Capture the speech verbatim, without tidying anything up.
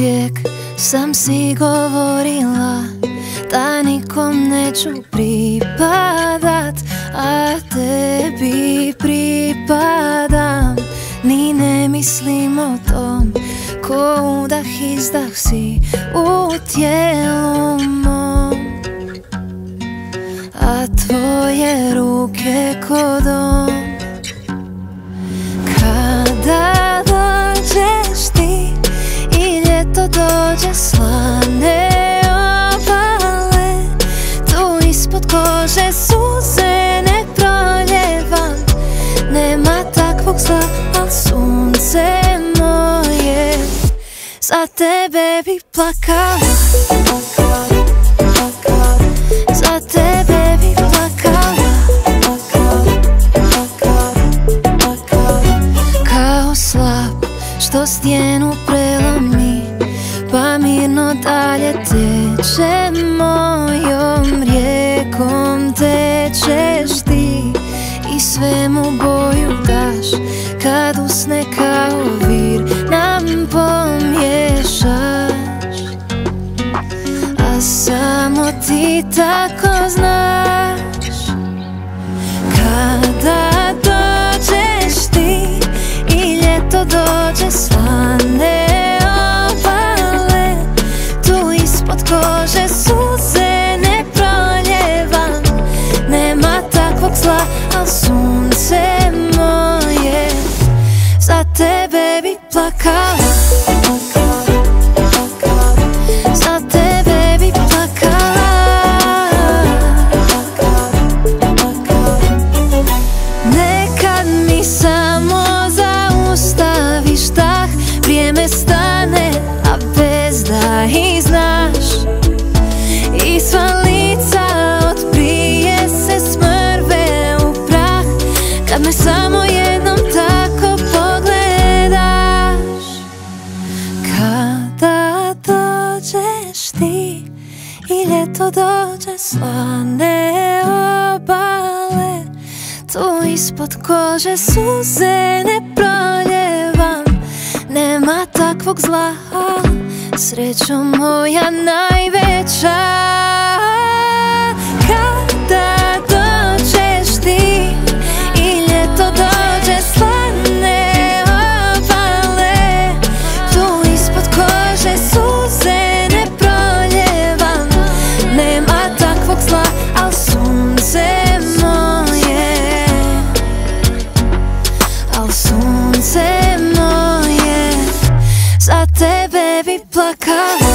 uvijek sam si govorila da nikom neću pripadat, a tebi pripadam. Ni ne mislim o tom, ko udah izdah si u tijelu mom, a tvoje ruke ko dom. Kada dođeš ti i ljeto dođe, slane obale, tu ispod kože suze ne proljevam. Nema takvog zla, al sunce moje za tebe bi plakala, za tebe bi plakala. Što stijenu prelomi, pa mirno dalje teče, mojom rijekom tečeš ti i svemu boju daš, kad usne kao vir nam pomješaš, a samo ti tako znaš. Kada dođeš ti i ljeto dođe, slane obale, tu ispod kože suze ne proljevam. Nema takvog zla, al sunce moje za tebe bi plakala, za tebe bi plakala. Nekad mi samo zaustaviš dah, vrijeme stane, a bez da i znaš, i sva lica od prije se smrve u prah, kad me samo jednom tako pogledaš. Kada dođeš ti i ljeto dođe, slane obale, tu ispod kože suze ne proljevam. Nema takvog zla, srećo moja najveća. Kada dođeš ti i ljeto dođe, slane obale, tu ispod kože suze ne proljevam. Nema takvog zla, al sunce moje, al sunce moje za tebe bi plakala.